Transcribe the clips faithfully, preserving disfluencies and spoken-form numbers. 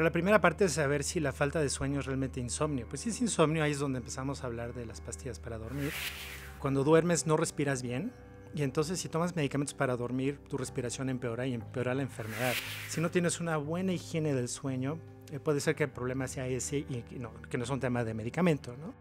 Pero la primera parte es saber si la falta de sueño es realmente insomnio. Pues si es insomnio, ahí es donde empezamos a hablar de las pastillas para dormir. Cuando duermes no respiras bien. Y entonces si tomas medicamentos para dormir, tu respiración empeora y empeora la enfermedad. Si no tienes una buena higiene del sueño, eh, puede ser que el problema sea ese y no, que no es un tema de medicamento, ¿no?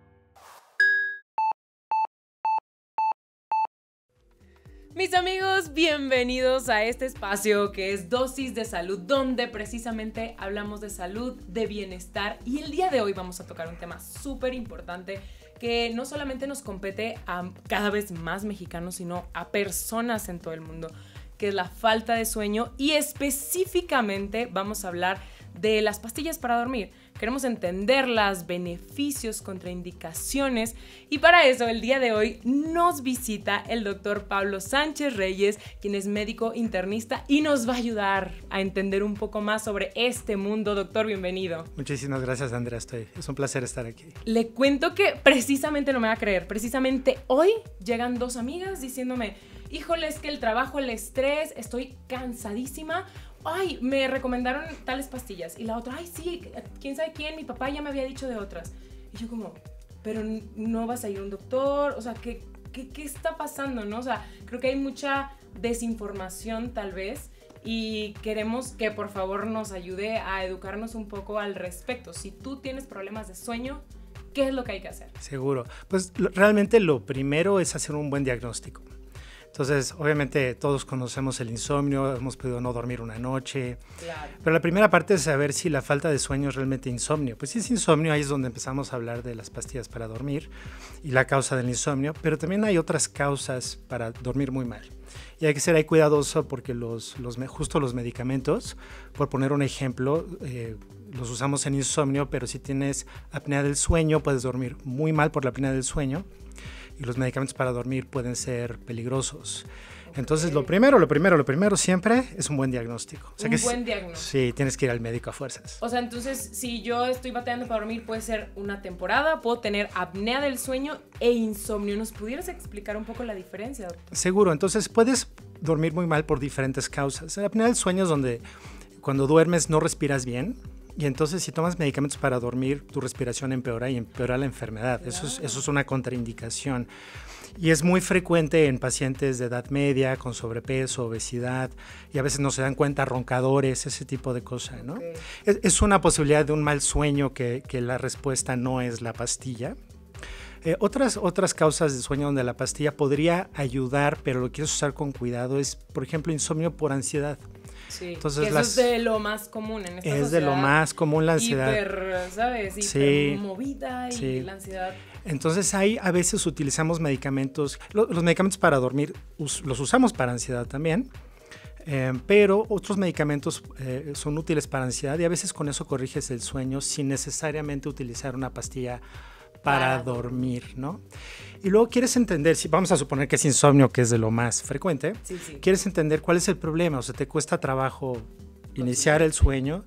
Mis amigos, bienvenidos a este espacio que es Dosis de Salud, donde precisamente hablamos de salud, de bienestar, y el día de hoy vamos a tocar un tema súper importante que no solamente nos compete a cada vez más mexicanos, sino a personas en todo el mundo, que es la falta de sueño, y específicamente vamos a hablar de las pastillas para dormir. Queremos entenderlas, beneficios, contraindicaciones, y para eso el día de hoy nos visita el doctor Pablo Sánchez Reyes, quien es médico internista y nos va a ayudar a entender un poco más sobre este mundo. Doctor, bienvenido. Muchísimas gracias, Andrea. Estoy, es un placer estar aquí. Le cuento que precisamente, no me va a creer, precisamente hoy llegan dos amigas diciéndome, híjole, es que el trabajo, el estrés, estoy cansadísima. Ay, me recomendaron tales pastillas. Y la otra, ay, sí, quién sabe quién, mi papá ya me había dicho de otras. Y yo como, pero no vas a ir a un doctor, o sea, ¿qué, qué, qué está pasando, no? O sea, creo que hay mucha desinformación tal vez y queremos que por favor nos ayude a educarnos un poco al respecto. Si tú tienes problemas de sueño, ¿qué es lo que hay que hacer? Seguro. Pues lo, realmente lo primero es hacer un buen diagnóstico. Entonces, obviamente, todos conocemos el insomnio, hemos podido no dormir una noche. Claro. Pero la primera parte es saber si la falta de sueño es realmente insomnio. Pues si es insomnio, ahí es donde empezamos a hablar de las pastillas para dormir y la causa del insomnio. Pero también hay otras causas para dormir muy mal. Y hay que ser ahí cuidadoso porque los, los, justo los medicamentos, por poner un ejemplo, eh, los usamos en insomnio, pero si tienes apnea del sueño, puedes dormir muy mal por la apnea del sueño. Y los medicamentos para dormir pueden ser peligrosos. Okay. Entonces, lo primero, lo primero, lo primero siempre es un buen diagnóstico. O sea, un que buen diagnóstico. Sí, tienes que ir al médico a fuerzas. O sea, entonces, si yo estoy batallando para dormir, puede ser una temporada, puedo tener apnea del sueño e insomnio. ¿Nos pudieras explicar un poco la diferencia, doctor? Seguro. Entonces, puedes dormir muy mal por diferentes causas. La apnea del sueño es donde cuando duermes no respiras bien. Y entonces si tomas medicamentos para dormir, tu respiración empeora y empeora la enfermedad. Eso es, eso es una contraindicación. Y es muy frecuente en pacientes de edad media, con sobrepeso, obesidad, y a veces no se dan cuenta, roncadores, ese tipo de cosas, ¿no? Okay. Es, es una posibilidad de un mal sueño que, que la respuesta no es la pastilla. Eh, otras, otras causas de sueño donde la pastilla podría ayudar, pero lo quieres usar con cuidado, es, por ejemplo, insomnio por ansiedad. Sí, entonces eso las, es de lo más común en esta Es de lo más común la ansiedad. Hiper, ¿sabes? Hiper sí, movida y sí. La ansiedad. Entonces ahí a veces utilizamos medicamentos, lo, los medicamentos para dormir us, los usamos para ansiedad también, eh, pero otros medicamentos eh, son útiles para ansiedad y a veces con eso corriges el sueño sin necesariamente utilizar una pastilla para ah. dormir, ¿no? Y luego quieres entender, si vamos a suponer que es insomnio, que es de lo más frecuente, sí, sí. Quieres entender cuál es el problema, o sea, te cuesta trabajo iniciar el sueño,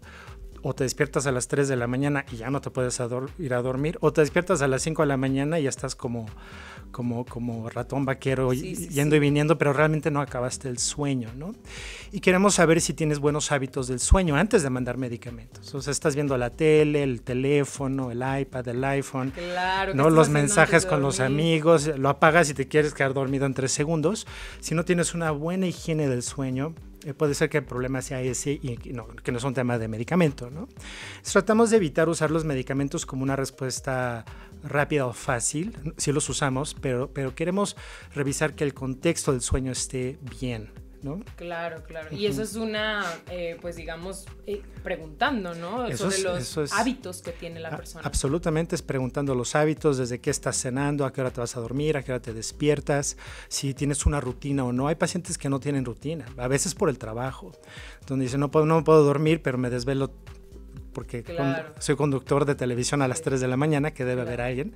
o te despiertas a las tres de la mañana y ya no te puedes ir a dormir, o te despiertas a las cinco de la mañana y ya estás como, como, como ratón vaquero sí, sí, yendo sí. y viniendo, pero realmente no acabaste el sueño, ¿no? Y queremos saber si tienes buenos hábitos del sueño antes de mandar medicamentos. O sea, estás viendo la tele, el teléfono, el iPad, el iPhone, claro, ¿no? Los mensajes con los amigos, lo apagas y te quieres quedar dormido en tres segundos. Si no tienes una buena higiene del sueño, Eh, puede ser que el problema sea ese y no, que no es un tema de medicamento, ¿no? Tratamos de evitar usar los medicamentos como una respuesta rápida o fácil, sí los usamos, pero, pero queremos revisar que el contexto del sueño esté bien, ¿no? Claro, claro. Uh-huh. Y eso es una, eh, pues digamos, eh, preguntando, ¿no? Eso Sobre es, los eso es, hábitos que tiene la a, persona. Absolutamente, es preguntando los hábitos, desde qué estás cenando, a qué hora te vas a dormir, a qué hora te despiertas, si tienes una rutina o no. Hay pacientes que no tienen rutina, a veces por el trabajo, donde dicen, no puedo, no puedo dormir, pero me desvelo porque claro. con, soy conductor de televisión a las sí. tres de la mañana, que debe claro. haber alguien.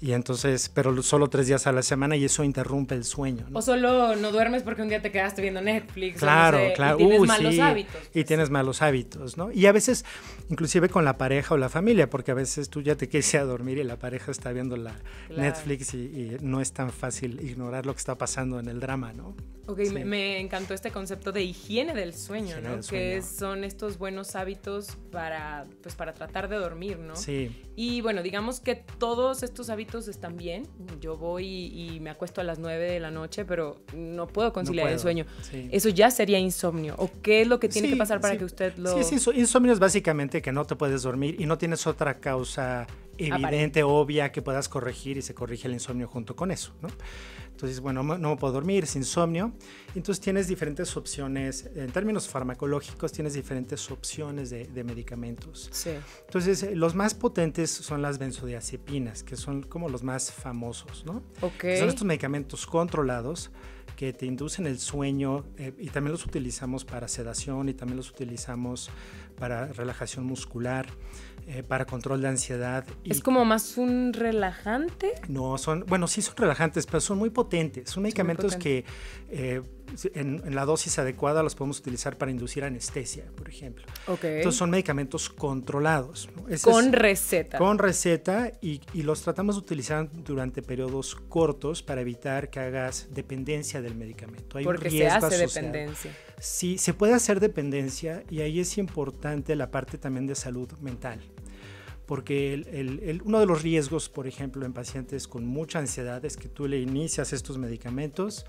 Y entonces, pero solo tres días a la semana y eso interrumpe el sueño, ¿no? O solo no duermes porque un día te quedaste viendo Netflix. Claro, o no sé, claro. Y tienes uh, malos sí, hábitos. Pues. Y tienes malos hábitos, ¿no? Y a veces, inclusive con la pareja o la familia, porque a veces tú ya te quieres ir a dormir y la pareja está viendo la claro. Netflix y, y no es tan fácil ignorar lo que está pasando en el drama, ¿no? Ok, sí. me, me encantó este concepto de higiene del sueño, higiene ¿no? Del sueño. Que son estos buenos hábitos para, pues, para tratar de dormir, ¿no? Sí. Y bueno, digamos que todos estos hábitos están bien. Yo voy y, y me acuesto a las nueve de la noche, pero no puedo conciliar no puedo. el sueño. Sí. Eso ya sería insomnio. ¿O qué es lo que tiene sí, que pasar para sí. que usted lo...? Sí, sí, insomnio es básicamente que no te puedes dormir y no tienes otra causa evidente, aparente. obvia, que puedas corregir, y se corrige el insomnio junto con eso, ¿no? Entonces, bueno, no me puedo dormir, es insomnio. Entonces tienes diferentes opciones, en términos farmacológicos, tienes diferentes opciones de, de medicamentos. Sí. Entonces, los más potentes son las benzodiazepinas, que son como los más famosos, ¿no? Okay. Son estos medicamentos controlados que te inducen el sueño, eh, y también los utilizamos para sedación y también los utilizamos para relajación muscular, eh, para control de ansiedad. Y ¿es como más un relajante? No, son, bueno, sí son relajantes, pero son muy potentes. Son medicamentos son potentes. que eh, en, en la dosis adecuada los podemos utilizar para inducir anestesia, por ejemplo. Okay. Entonces son medicamentos controlados, ¿no? Ese con es, receta. Con receta y, y los tratamos de utilizar durante periodos cortos para evitar que hagas dependencia del medicamento. Hay Porque se hace asociado. dependencia. Sí, se puede hacer dependencia y ahí es importante la parte también de salud mental. Porque el, el, el, uno de los riesgos, por ejemplo, en pacientes con mucha ansiedad es que tú le inicias estos medicamentos,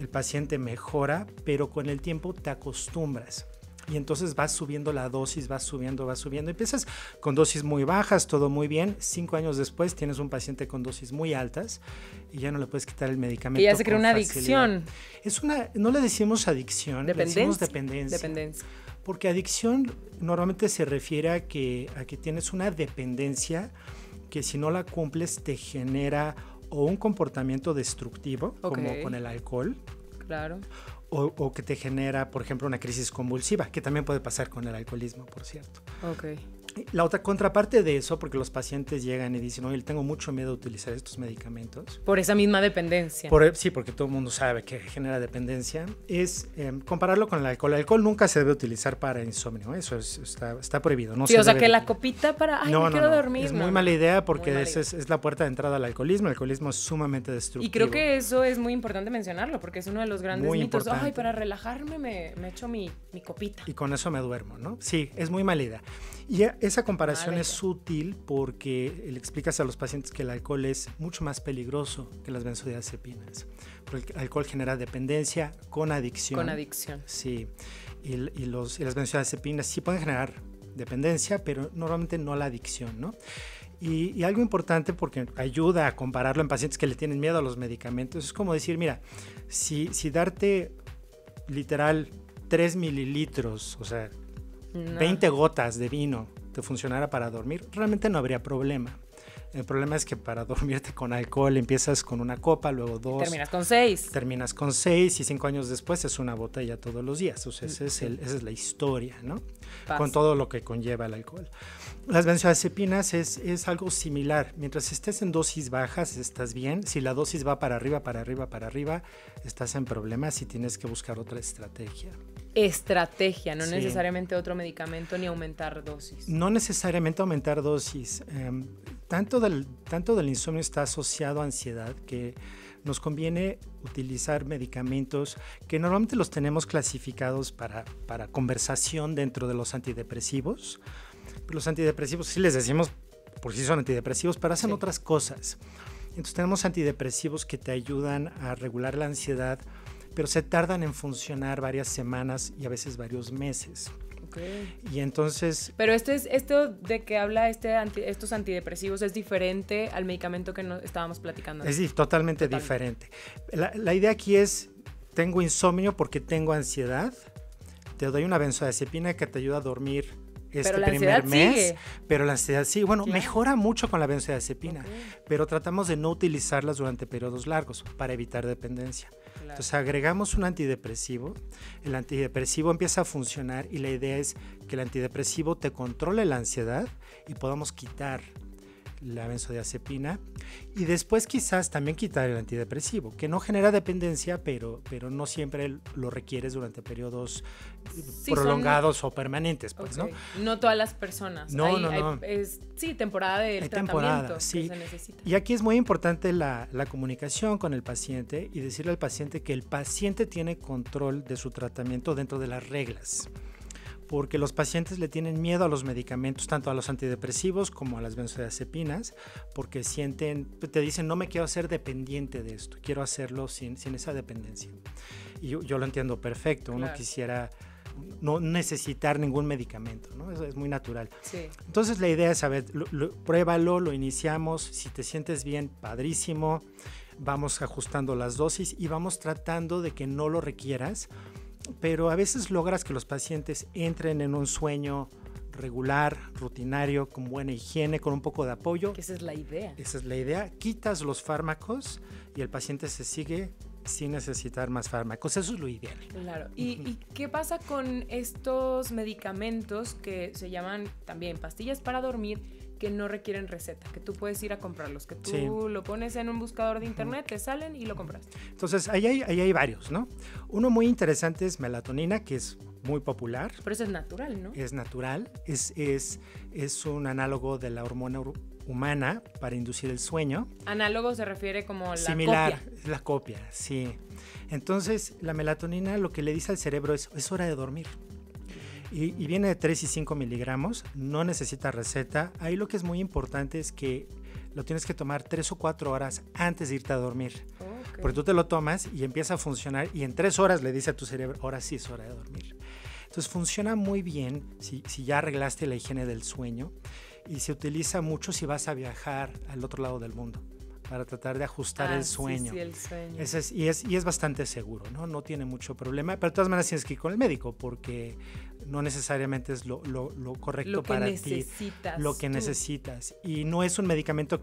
el paciente mejora, pero con el tiempo te acostumbras. Y entonces vas subiendo la dosis, vas subiendo, vas subiendo. Empiezas con dosis muy bajas, todo muy bien. Cinco años después tienes un paciente con dosis muy altas y ya no le puedes quitar el medicamento. Y ya se creó una facilidad. adicción. Es una, no le decimos adicción, le decimos dependencia. Dependencia. Porque adicción normalmente se refiere a que, a que tienes una dependencia que si no la cumples te genera o un comportamiento destructivo, okay. como con el alcohol. Claro. O, o que te genera, por ejemplo, una crisis convulsiva, que también puede pasar con el alcoholismo, por cierto. Ok. La otra contraparte de eso, porque los pacientes llegan y dicen, oye, tengo mucho miedo a utilizar estos medicamentos. Por esa misma dependencia. Por, sí, porque todo el mundo sabe que genera dependencia. Es eh, compararlo con el alcohol. El alcohol nunca se debe utilizar para insomnio. Eso es, está, está prohibido. No sí, se o sea, que la copita para, ay, no, no, no quiero no. dormir. Es no, muy mala idea porque mala idea. Es, es la puerta de entrada al alcoholismo. El alcoholismo es sumamente destructivo. Y creo que eso es muy importante mencionarlo porque es uno de los grandes muy mitos. Importante. Ay, para relajarme me, me echo mi, mi copita. Y con eso me duermo, ¿no? Sí, es muy mala idea. Y esa comparación es útil porque le explicas a los pacientes que el alcohol es mucho más peligroso que las benzodiazepinas. Porque el alcohol genera dependencia con adicción. Con adicción. Sí. Y, y, los, y las benzodiazepinas sí pueden generar dependencia, pero normalmente no la adicción, ¿no? Y, y algo importante porque ayuda a compararlo en pacientes que le tienen miedo a los medicamentos. Es como decir, mira, si, si darte literal tres mililitros, o sea, No. veinte gotas de vino te funcionara para dormir, realmente no habría problema. El problema es que para dormirte con alcohol empiezas con una copa, luego dos. Terminas con seis. Terminas con seis y cinco años después es una botella todos los días. O sea, ese es el, esa es la historia, ¿no? Pasa. Con todo lo que conlleva el alcohol. Las benzodiazepinas es, es algo similar. Mientras estés en dosis bajas, estás bien. Si la dosis va para arriba, para arriba, para arriba, estás en problemas y tienes que buscar otra estrategia. Estrategia, no sí. necesariamente otro medicamento ni aumentar dosis. No necesariamente aumentar dosis. Eh, tanto, del, tanto del insomnio está asociado a ansiedad que nos conviene utilizar medicamentos que normalmente los tenemos clasificados para, para conversación dentro de los antidepresivos. Los antidepresivos sí les decimos por sí son antidepresivos, pero hacen sí. otras cosas. Entonces tenemos antidepresivos que te ayudan a regular la ansiedad, pero se tardan en funcionar varias semanas y a veces varios meses. Okay. Y entonces... Pero esto, es, esto de que habla este anti, estos antidepresivos es diferente al medicamento que no, estábamos platicando. Es totalmente, totalmente. diferente. La, la idea aquí es, tengo insomnio porque tengo ansiedad, te doy una benzodiazepina que te ayuda a dormir este pero primer mes, sigue. pero la ansiedad sí, bueno, claro. mejora mucho con la benzodiazepina, okay. pero tratamos de no utilizarlas durante periodos largos para evitar dependencia. Claro. Entonces agregamos un antidepresivo, el antidepresivo empieza a funcionar y la idea es que el antidepresivo te controle la ansiedad y podamos quitar la benzodiazepina, y después quizás también quitar el antidepresivo, que no genera dependencia, pero, pero no siempre lo requieres durante periodos sí, prolongados son... o permanentes. Pues, okay. ¿no? no todas las personas. No, hay, no, hay, no. Es, sí, temporada de tratamiento sí. que se necesita. Y aquí es muy importante la, la comunicación con el paciente y decirle al paciente que el paciente tiene control de su tratamiento dentro de las reglas, porque los pacientes le tienen miedo a los medicamentos, tanto a los antidepresivos como a las benzodiazepinas, porque sienten, te dicen, no me quiero hacer dependiente de esto, quiero hacerlo sin, sin esa dependencia. Y yo, yo lo entiendo perfecto, claro. Uno quisiera no necesitar ningún medicamento, ¿no? Eso es muy natural. Sí. Entonces la idea es, a ver, lo, lo, pruébalo, lo iniciamos, si te sientes bien, padrísimo, vamos ajustando las dosis y vamos tratando de que no lo requieras, pero a veces logras que los pacientes entren en un sueño regular, rutinario, con buena higiene, con un poco de apoyo. Que esa es la idea. Esa es la idea. Quitas los fármacos y el paciente se sigue sin necesitar más fármacos. Eso es lo ideal. Claro. ¿Y, uh-huh. ¿y qué pasa con estos medicamentos que se llaman también pastillas para dormir que no requieren receta, que tú puedes ir a comprarlos, que tú sí. lo pones en un buscador de internet, te salen y lo compras? Entonces, ahí hay, ahí hay varios, ¿no? Uno muy interesante es melatonina, que es muy popular. Pero eso es natural, ¿no? Es natural, es, es, es un análogo de la hormona humana para inducir el sueño. Análogo se refiere como la Similar, copia. Similar, la copia, sí. Entonces, la melatonina lo que le dice al cerebro es, es hora de dormir. Y, y viene de tres y cinco miligramos, no necesita receta. Ahí lo que es muy importante es que lo tienes que tomar tres o cuatro horas antes de irte a dormir. Okay. Porque tú te lo tomas y empieza a funcionar y en tres horas le dice a tu cerebro, ahora sí es hora de dormir. Entonces funciona muy bien si, si ya arreglaste la higiene del sueño y se utiliza mucho si vas a viajar al otro lado del mundo, para tratar de ajustar ah, el sueño. Sí, sí, el sueño. Ese es, y, es, y es bastante seguro, ¿no? No tiene mucho problema, pero de todas maneras tienes que ir con el médico porque no necesariamente es lo, lo, lo correcto lo para ti. Lo que tú. necesitas. Y no es un medicamento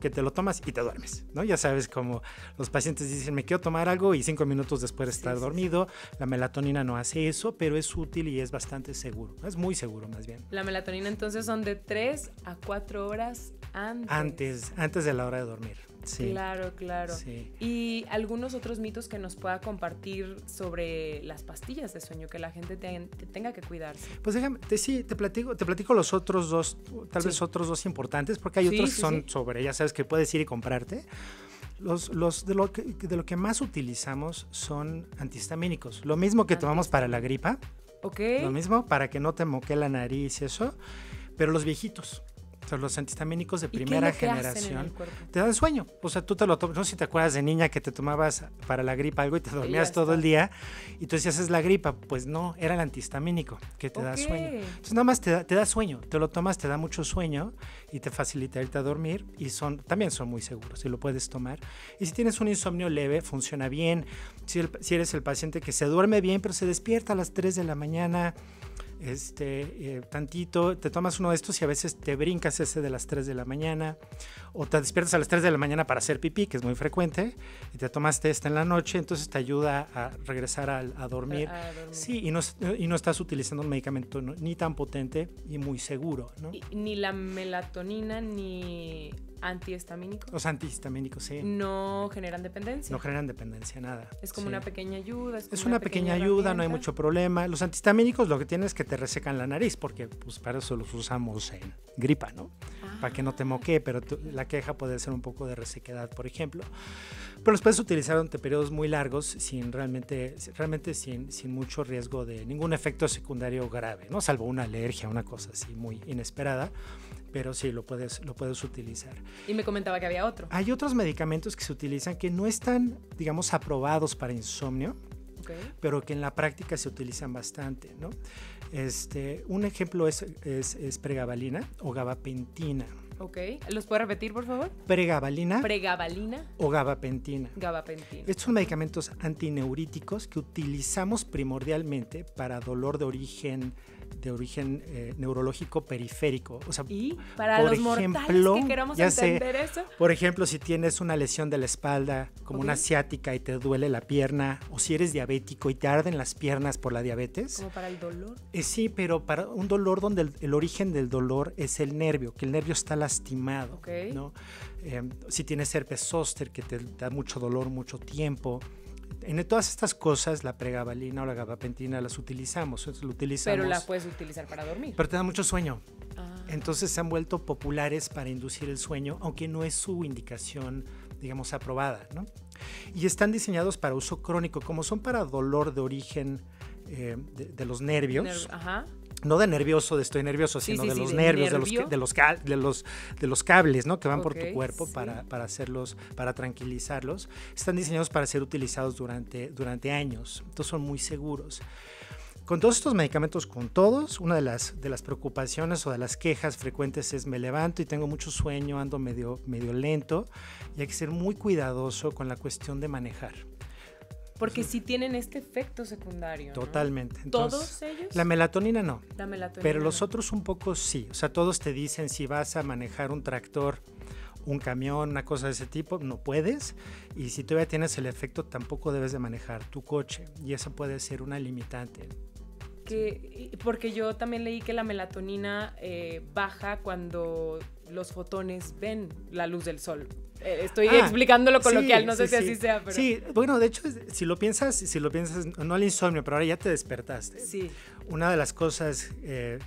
que te lo tomas y te duermes, ¿no? Ya sabes, como los pacientes dicen, me quiero tomar algo y cinco minutos después de estar sí, dormido. Sí. La melatonina no hace eso, pero es útil y es bastante seguro. Es muy seguro, más bien. La melatonina, entonces, son de tres a cuatro horas Antes. antes. Antes de la hora de dormir. Sí. Claro, claro. Sí. Y algunos otros mitos que nos pueda compartir sobre las pastillas de sueño, que la gente te, te tenga que cuidarse. Pues déjame, te, sí, te platico, te platico los otros dos, tal sí. vez otros dos importantes, porque hay sí, otros que sí, son sí. sobre, ya sabes, que puedes ir y comprarte. Los, los de, lo que, de lo que más utilizamos son antihistamínicos. Lo mismo que tomamos para la gripa. Ok. Lo mismo, para que no te moque la nariz y eso, pero los viejitos. O sea, los antihistamínicos de primera generación te dan sueño. O sea, tú te lo tomas. No sé si te acuerdas de niña que te tomabas para la gripa algo y te dormías sí, todo el día y tú decías, es la gripa. Pues no, era el antihistamínico que te okay. da sueño. Entonces, nada más te da, te da sueño. Te lo tomas, te da mucho sueño y te facilita irte a dormir. Y son, también son muy seguros si lo puedes tomar. Y si tienes un insomnio leve, funciona bien. Si, el, si eres el paciente que se duerme bien, pero se despierta a las tres de la mañana. Este, eh, tantito, te tomas uno de estos y a veces te brincas ese de las tres de la mañana o te despiertas a las tres de la mañana para hacer pipí, que es muy frecuente, y te tomaste este en la noche, entonces te ayuda a regresar a, a, dormir. a, a dormir. Sí, y no, y no estás utilizando un medicamento ni tan potente y muy seguro, ¿no? Ni la melatonina ni antihistamínicos. Los antihistamínicos, sí. No generan dependencia. No generan dependencia, nada. Es como sí. una pequeña ayuda. Es, es una, una pequeña, pequeña ayuda, no hay mucho problema. Los antihistamínicos lo que tienen es que te resecan la nariz, porque pues para eso los usamos en gripa, ¿no? Ah, para que no te moquee, pero tu, la queja puede ser un poco de resequedad, por ejemplo. Pero los puedes utilizar durante periodos muy largos sin realmente, realmente sin, sin mucho riesgo de ningún efecto secundario grave, ¿no? Salvo una alergia, una cosa así muy inesperada. Pero sí, lo puedes, lo puedes utilizar. Y me comentaba que había otro. Hay otros medicamentos que se utilizan que no están, digamos, aprobados para insomnio, okay. pero que en la práctica se utilizan bastante, ¿no? Este, un ejemplo es, es, es pregabalina o gabapentina. Ok, ¿los puedo repetir, por favor? Pregabalina. Pregabalina. O gabapentina. Gabapentina. Estos son medicamentos antineuríticos que utilizamos primordialmente para dolor de origen de origen eh, neurológico periférico. O sea, y para por los ejemplo, mortales que queramos entender sé, eso. Por ejemplo, si tienes una lesión de la espalda, como okay. una ciática y te duele la pierna, o si eres diabético y te arden las piernas por la diabetes. ¿Como para el dolor? Eh, sí, pero para un dolor donde el, el origen del dolor es el nervio, que el nervio está lastimado. Okay. ¿No? Eh, si tienes herpes zóster, que te da mucho dolor, mucho tiempo. En todas estas cosas, la pregabalina o la gabapentina las utilizamos, lo utilizamos. Pero la puedes utilizar para dormir. Pero te da mucho sueño. Ah. Entonces se han vuelto populares para inducir el sueño, aunque no es su indicación, digamos, aprobada, ¿no? Y están diseñados para uso crónico, como son para dolor de origen eh, de, de los nervios. Nerv- Ajá. No de nervioso, de estoy nervioso, sí, sino sí, de sí, los de nervios, nervio. de, los, de, los, de, los, de los cables, ¿no? Que van okay, por tu cuerpo sí. para, para hacerlos, para tranquilizarlos. Están diseñados para ser utilizados durante, durante años. Entonces son muy seguros. Con todos estos medicamentos, con todos, una de las, de las preocupaciones o de las quejas frecuentes es: me levanto y tengo mucho sueño, ando medio, medio lento, y hay que ser muy cuidadoso con la cuestión de manejar. Porque sí tienen este efecto secundario. Totalmente. ¿No? Entonces, ¿todos ellos? La melatonina no. La melatonina Pero no. los otros un poco sí. O sea, todos te dicen si vas a manejar un tractor, un camión, una cosa de ese tipo, no puedes. Y si todavía tienes el efecto, tampoco debes de manejar tu coche. Y eso puede ser una limitante. Que, porque yo también leí que la melatonina eh, baja cuando los fotones ven la luz del sol. Estoy ah, explicándolo coloquial, sí, no sé sí, si sí. así sea. Pero... Sí, bueno, de hecho, si lo piensas, si lo piensas, no al insomnio, pero ahora ya te despertaste. Sí. Una de las cosas eh,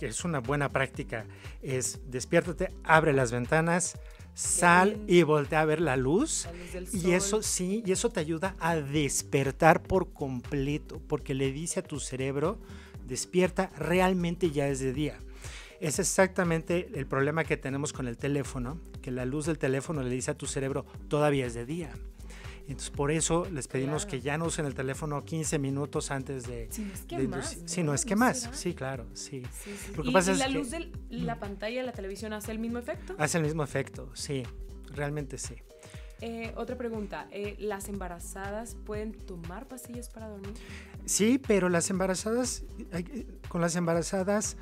que es una buena práctica es despiértate, abre las ventanas, sal y voltea a ver la luz, la luz del sol. Y eso sí, y eso te ayuda a despertar por completo, porque le dice a tu cerebro, despierta, realmente ya es de día. Es exactamente el problema que tenemos con el teléfono, que la luz del teléfono le dice a tu cerebro, todavía es de día. Entonces, por eso les pedimos claro. que ya no usen el teléfono quince minutos antes de... Si no es que de, más. ¿No? Si no es que ¿No más. Será? Sí, claro, sí. sí, sí. Lo que ¿Y, pasa y es la que, luz de la pantalla de la televisión hace el mismo efecto? Hace el mismo efecto, sí. Realmente sí. Eh, otra pregunta. Eh, ¿Las embarazadas pueden tomar pastillas para dormir? Sí, pero las embarazadas... Con las embarazadas...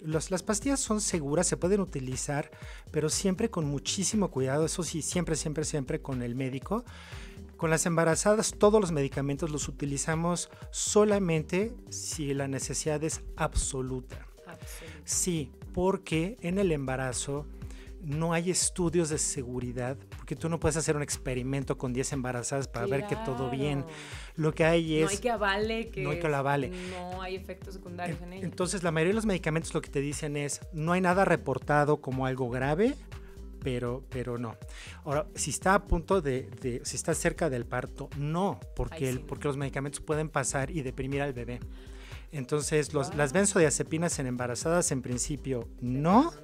Los, las pastillas son seguras, se pueden utilizar, pero siempre con muchísimo cuidado, eso sí, siempre, siempre, siempre con el médico. Con las embarazadas, todos los medicamentos los utilizamos solamente si la necesidad es absoluta. Absoluta. Sí, porque en el embarazo no hay estudios de seguridad, porque tú no puedes hacer un experimento con diez embarazadas para claro. ver que todo bien. Lo que hay es... No hay que avale. Que no hay que lo avale. No hay efectos secundarios en, en ello. Entonces, la mayoría de los medicamentos lo que te dicen es, no hay nada reportado como algo grave, pero, pero no. Ahora, si está a punto de, de... Si está cerca del parto, no, porque, Ay, el, sí. porque los medicamentos pueden pasar y deprimir al bebé. Entonces, los, wow. las benzodiazepinas en embarazadas, en principio, no.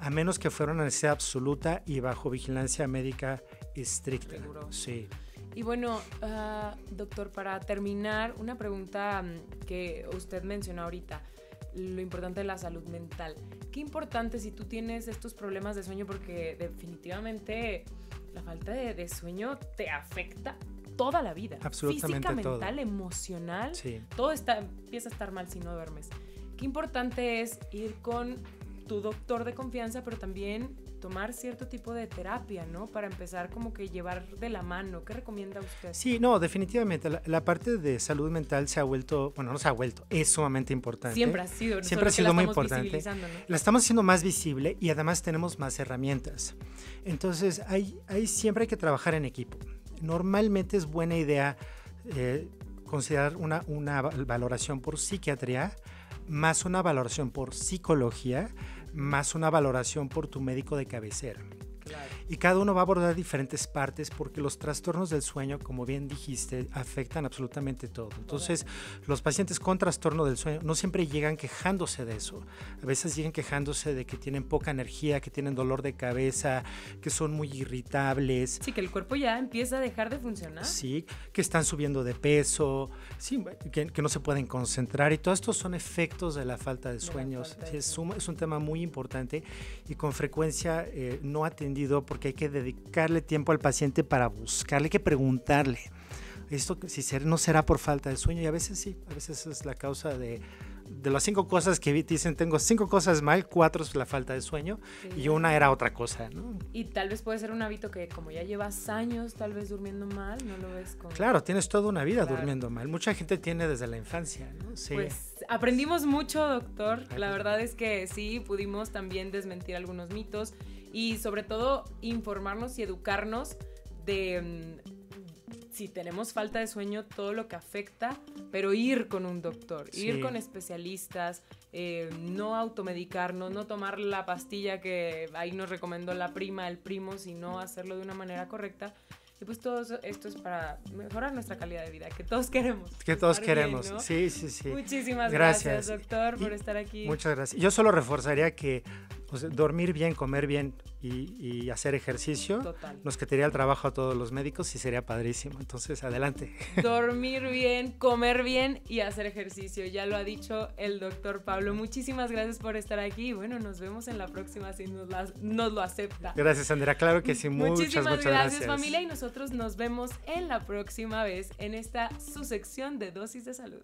A menos que fuera una necesidad absoluta y bajo vigilancia médica estricta. Sí. Y bueno, uh, doctor, para terminar, una pregunta que usted mencionó ahorita, lo importante de la salud mental. ¿Qué importante si tú tienes estos problemas de sueño? Porque definitivamente la falta de, de sueño te afecta toda la vida. Absolutamente todo. Física, mental, emocional. Sí. Todo está, empieza a estar mal si no duermes. ¿Qué importante es ir con... tu doctor de confianza, pero también tomar cierto tipo de terapia, ¿no? Para empezar como que llevar de la mano. ¿Qué recomienda usted? Sí, no, definitivamente. La, la parte de salud mental se ha vuelto, bueno, no se ha vuelto, es sumamente importante. Siempre ha sido. Siempre ha sido muy importante. ¿No? La estamos haciendo más visible y además tenemos más herramientas. Entonces, hay, hay, siempre hay que trabajar en equipo. Normalmente es buena idea eh, considerar una, una valoración por psiquiatría, más una valoración por psicología, más una valoración por tu médico de cabecera. Claro. Y cada uno va a abordar diferentes partes porque los trastornos del sueño, como bien dijiste, afectan absolutamente todo. Entonces, los pacientes con trastorno del sueño no siempre llegan quejándose de eso. A veces llegan quejándose de que tienen poca energía, que tienen dolor de cabeza, que son muy irritables. Sí, que el cuerpo ya empieza a dejar de funcionar. Sí, que están subiendo de peso, sí, que, que no se pueden concentrar. Y todos estos son efectos de la falta de sueños. Sí, es, un, es un tema muy importante y con frecuencia eh, no atendido, porque hay que dedicarle tiempo al paciente para buscarle, hay que preguntarle esto si ser, no será por falta de sueño, y a veces sí, a veces es la causa de, de las cinco cosas que dicen, tengo cinco cosas mal, cuatro es la falta de sueño, sí, y una era otra cosa, ¿no? Y tal vez puede ser un hábito que como ya llevas años tal vez durmiendo mal, no lo ves con... Claro, tienes toda una vida, claro, durmiendo mal. Mucha gente tiene desde la infancia, ¿no? Sí. Pues aprendimos mucho, doctor. La verdad es que sí, pudimos también desmentir algunos mitos y sobre todo informarnos y educarnos de... si tenemos falta de sueño, todo lo que afecta, pero ir con un doctor, sí, ir con especialistas, eh, no automedicarnos, no tomar la pastilla que ahí nos recomendó la prima, el primo, sino hacerlo de una manera correcta. Y pues todo esto es para mejorar nuestra calidad de vida, que todos queremos. Que todos queremos, bien, ¿no? Sí, sí, sí. Muchísimas gracias, gracias doctor, y por estar aquí. Muchas gracias. Yo solo reforzaría que, o sea, dormir bien, comer bien y, y hacer ejercicio, total, nos quitaría el trabajo a todos los médicos y sería padrísimo. Entonces, adelante. Dormir bien, comer bien y hacer ejercicio. Ya lo ha dicho el doctor Pablo. Muchísimas gracias por estar aquí. Bueno, nos vemos en la próxima si nos, la, nos lo acepta. Gracias, Andrea. Claro que sí. Muchas, Muchísimas muchas gracias, gracias, familia. Y nosotros nos vemos en la próxima vez en esta su sección de Dosis de Salud.